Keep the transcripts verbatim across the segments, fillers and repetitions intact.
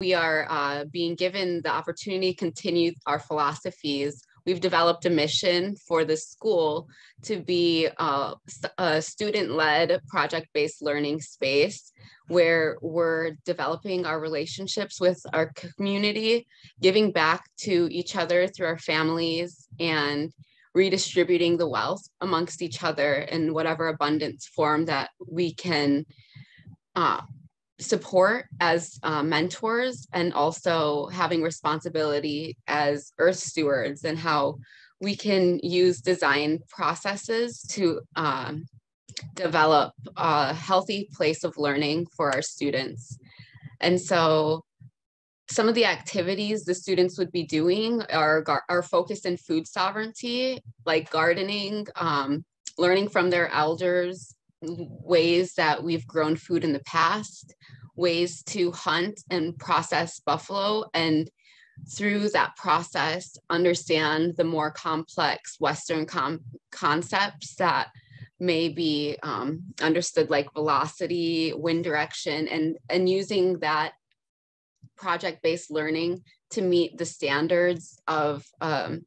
We are uh, being given the opportunity to continue our philosophies. We've developed a mission for the school to be uh, a student-led, project-based learning space where we're developing our relationships with our community, giving back to each other through our families, and redistributing the wealth amongst each other in whatever abundance form that we can uh, support as uh, mentors, and also having responsibility as earth stewards, and how we can use design processes to um, develop a healthy place of learning for our students. And so some of the activities the students would be doing are, are focused in food sovereignty, like gardening, um, learning from their elders, ways that we've grown food in the past, ways to hunt and process buffalo, and through that process, understand the more complex Western com concepts that may be um, understood, like velocity, wind direction, and, and using that project-based learning to meet the standards of um,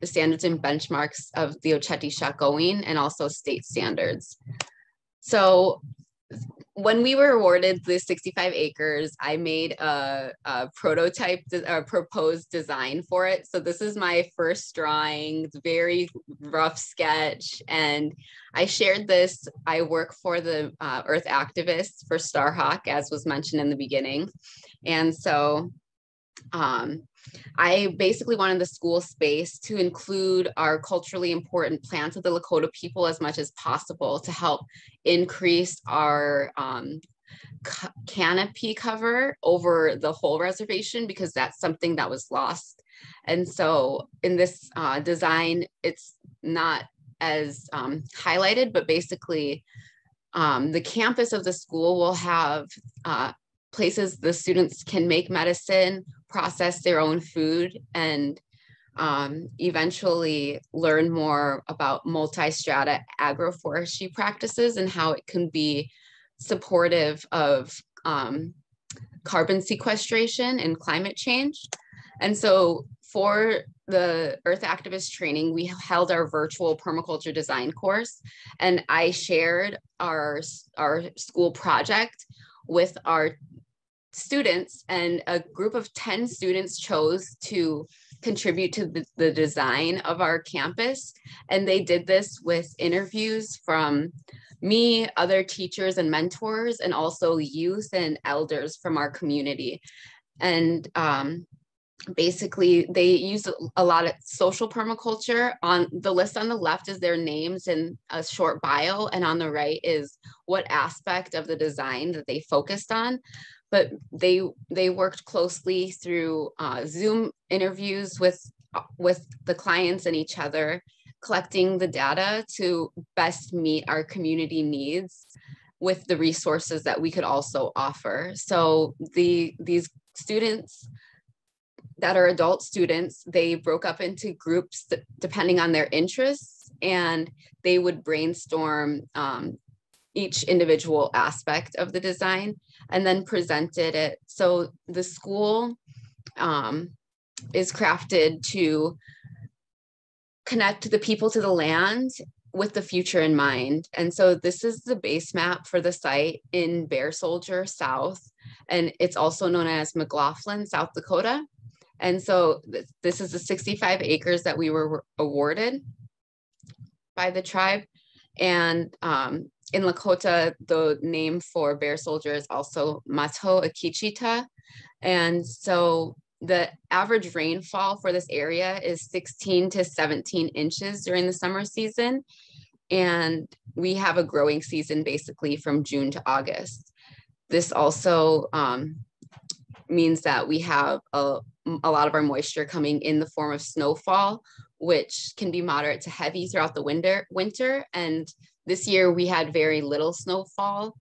the standards and benchmarks of the Ocheti Shakowin, and also state standards. So when we were awarded the sixty-five acres, I made a, a prototype, a proposed design for it. So this is my first drawing. It's a very rough sketch. And I shared this. I work for the uh, Earth Activists for Starhawk, as was mentioned in the beginning. And so um, I basically wanted the school space to include our culturally important plants of the Lakota people as much as possible to help increase our um, canopy cover over the whole reservation, because that's something that was lost. And so in this uh, design, it's not as um, highlighted, but basically um, the campus of the school will have uh, places the students can make medicine, process their own food, and um, eventually learn more about multi-strata agroforestry practices and how it can be supportive of um, carbon sequestration and climate change. And so for the Earth Activist training, we held our virtual permaculture design course, and I shared our, our school project with our students, and a group of ten students chose to contribute to the, the design of our campus. And they did this with interviews from me, other teachers and mentors, and also youth and elders from our community. And um, basically they use a lot of social permaculture. On the list on the left is their names and a short bio, and on the right is what aspect of the design that they focused on. But they they worked closely through uh, Zoom interviews with with the clients and each other, collecting the data to best meet our community needs with the resources that we could also offer. So the these students that are adult students, they broke up into groups depending on their interests, and they would brainstorm um, each individual aspect of the design, and then presented it. So the school um, is crafted to connect the people to the land with the future in mind. And so this is the base map for the site in Bear Soldier South, and it's also known as McLaughlin, South Dakota. And so th this is the sixty-five acres that we were awarded by the tribe. And um, in Lakota, the name for Bear Soldier is also Mato Akichita. And so the average rainfall for this area is sixteen to seventeen inches during the summer season. And we have a growing season basically from June to August. This also um, means that we have a, a lot of our moisture coming in the form of snowfall, which can be moderate to heavy throughout the winter. winter. And this year we had very little snowfall.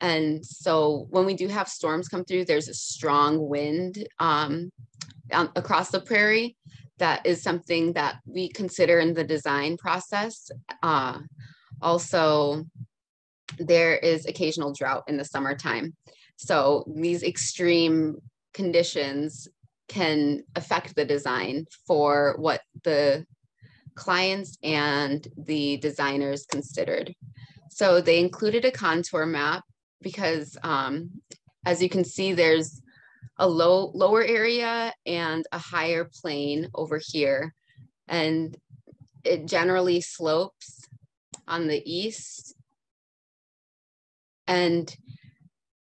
And so when we do have storms come through, there's a strong wind um, across the prairie. That is something that we consider in the design process. Uh, also, there is occasional drought in the summertime. So these extreme conditions can affect the design for what the clients and the designers considered. So they included a contour map because um, as you can see, there's a low lower area and a higher plane over here. And it generally slopes on the east. And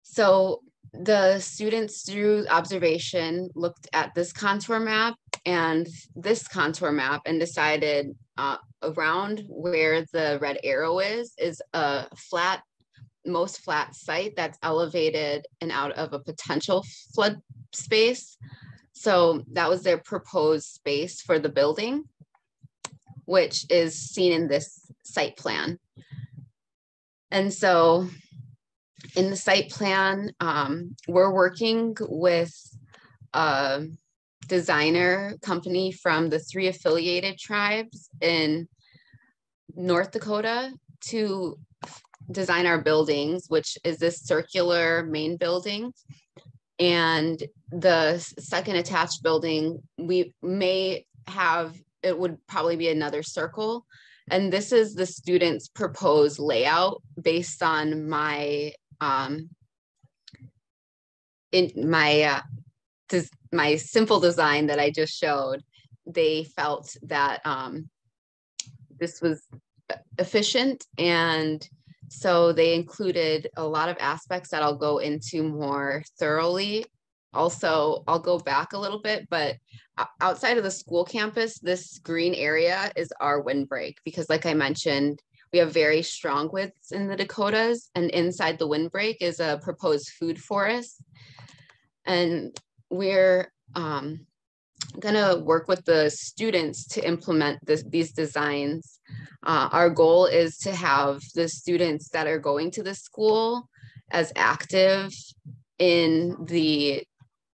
so the students through observation looked at this contour map and this contour map and decided uh, around where the red arrow is, is a flat, most flat site that's elevated and out of a potential flood space. So that was their proposed space for the building, which is seen in this site plan. And so in the site plan, um, we're working with a designer company from the three affiliated tribes in North Dakota to design our buildings, which is this circular main building. And the second attached building, we may have, it would probably be another circle. And this is the students' proposed layout based on my um, in my uh, des my simple design that I just showed. They felt that um, this was efficient, and so they included a lot of aspects that I'll go into more thoroughly. Also, I'll go back a little bit, but outside of the school campus, this green area is our windbreak because, like I mentioned, we have very strong winds in the Dakotas, and inside the windbreak is a proposed food forest. And we're um, gonna work with the students to implement this, these designs. Uh, our goal is to have the students that are going to the school as active in the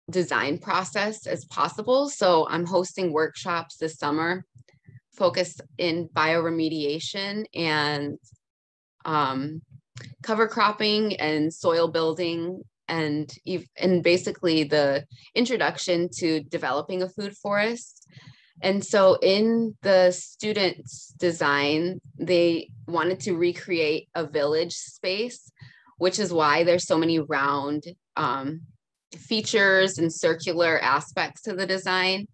design process as possible. So I'm hosting workshops this summer focused in bioremediation and um, cover cropping and soil building and, and basically the introduction to developing a food forest. And so in the students' design, they wanted to recreate a village space, which is why there's so many round um, features and circular aspects to the design.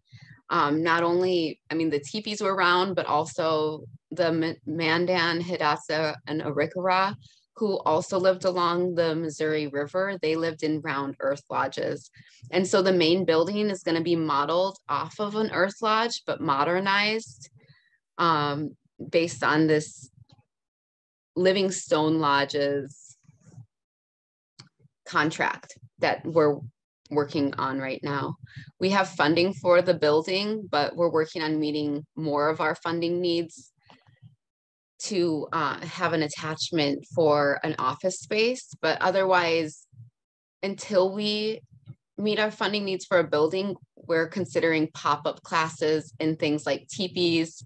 Um, not only, I mean, the teepees were round, but also the Mandan, Hidasa, and Arikara, who also lived along the Missouri River, they lived in round earth lodges. And so the main building is gonna be modeled off of an earth lodge, but modernized um, based on this Living Stone Lodges contract that we're working on right now. We have funding for the building, but we're working on meeting more of our funding needs to uh, have an attachment for an office space. But otherwise, until we meet our funding needs for a building, we're considering pop-up classes and things like teepees,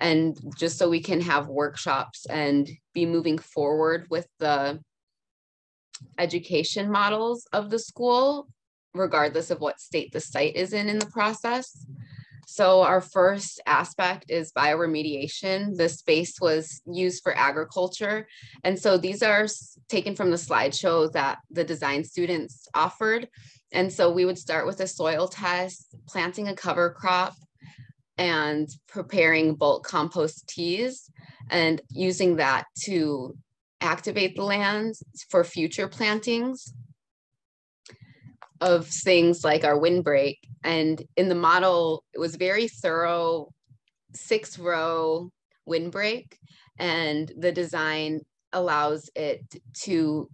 and just so we can have workshops and be moving forward with the education models of the school, regardless of what state the site is in in the process. So our first aspect is bioremediation. The space was used for agriculture. And so these are taken from the slideshow that the design students offered. And so we would start with a soil test, planting a cover crop, and preparing bulk compost teas, and using that to activate the land for future plantings of things like our windbreak. And in the model, it was very thorough, six row windbreak, and the design allows it to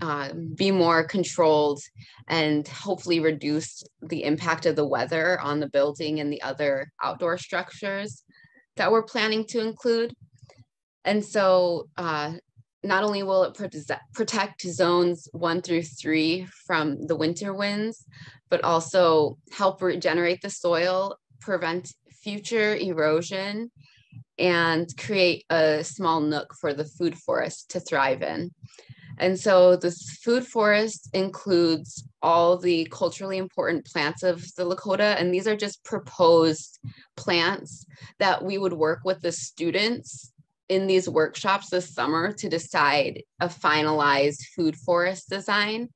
uh, be more controlled and hopefully reduce the impact of the weather on the building and the other outdoor structures that we're planning to include. And so uh, not only will it protect zones one through three from the winter winds, but also help regenerate the soil, prevent future erosion, and create a small nook for the food forest to thrive in. And so this food forest includes all the culturally important plants of the Lakota. And these are just proposed plants that we would work with the students in these workshops this summer to decide a finalized food forest design.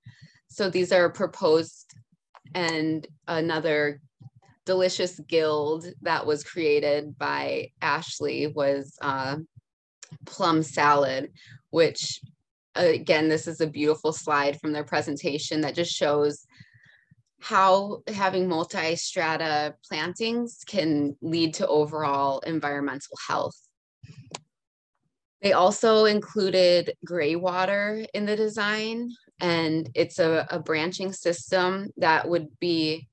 So these are proposed, and another delicious guild that was created by Ashley was uh, Plum Salad, which again, this is a beautiful slide from their presentation that just shows how having multi-strata plantings can lead to overall environmental health. They also included gray water in the design, and it's a, a branching system that would be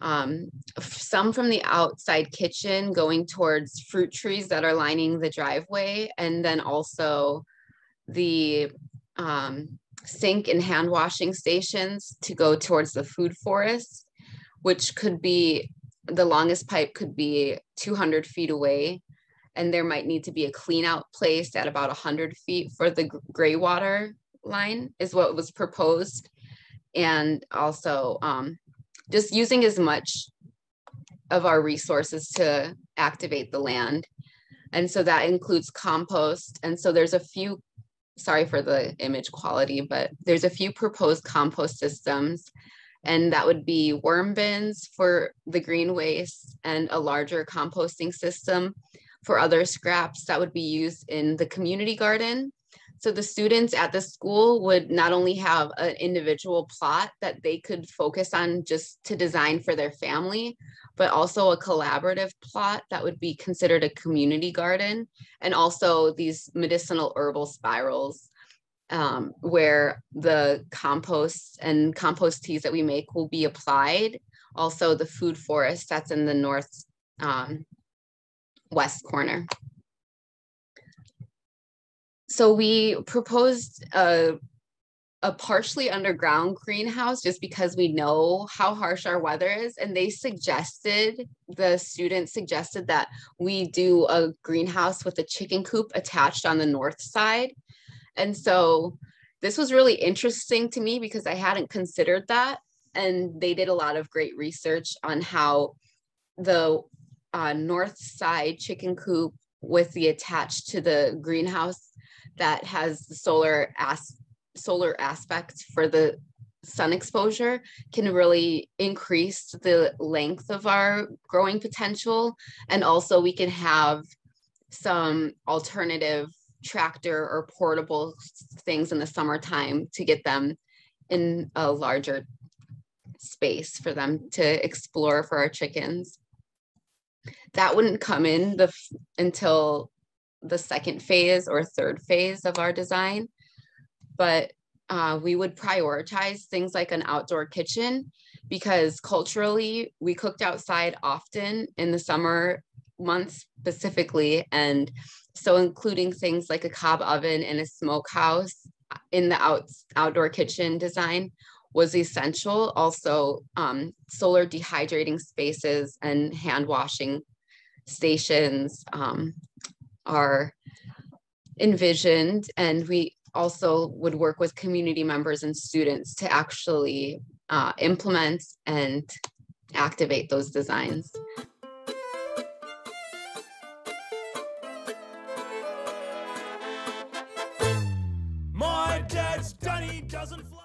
um, some from the outside kitchen going towards fruit trees that are lining the driveway, and then also the Um, sink and hand washing stations to go towards the food forest, which could be, the longest pipe could be two hundred feet away. And there might need to be a clean out place at about one hundred feet for the gray water line is what was proposed. And also um, just using as much of our resources to activate the land. And so that includes compost. And so there's a few sorry for the image quality, but there's a few proposed compost systems, and that would be worm bins for the green waste and a larger composting system for other scraps that would be used in the community garden. So the students at the school would not only have an individual plot that they could focus on just to design for their family, but also a collaborative plot that would be considered a community garden, and also these medicinal herbal spirals um, where the compost and compost teas that we make will be applied. Also the food forest that's in the north um, west corner. So we proposed a, a partially underground greenhouse just because we know how harsh our weather is. And they suggested, the students suggested that we do a greenhouse with a chicken coop attached on the north side. And so this was really interesting to me because I hadn't considered that. And they did a lot of great research on how the uh, north side chicken coop with the attached to the greenhouse that has the solar as solar aspect for the sun exposure can really increase the length of our growing potential. And also we can have some alternative tractor or portable things in the summertime to get them in a larger space for them to explore for our chickens. That wouldn't come in the until the second phase or third phase of our design, but uh, we would prioritize things like an outdoor kitchen because culturally we cooked outside often in the summer months specifically, and so including things like a cob oven and a smokehouse in the out outdoor kitchen design was essential. Also um, solar dehydrating spaces and hand washing stations um, are envisioned, and we also would work with community members and students to actually uh, implement and activate those designs. My dad's Dunny doesn't fly.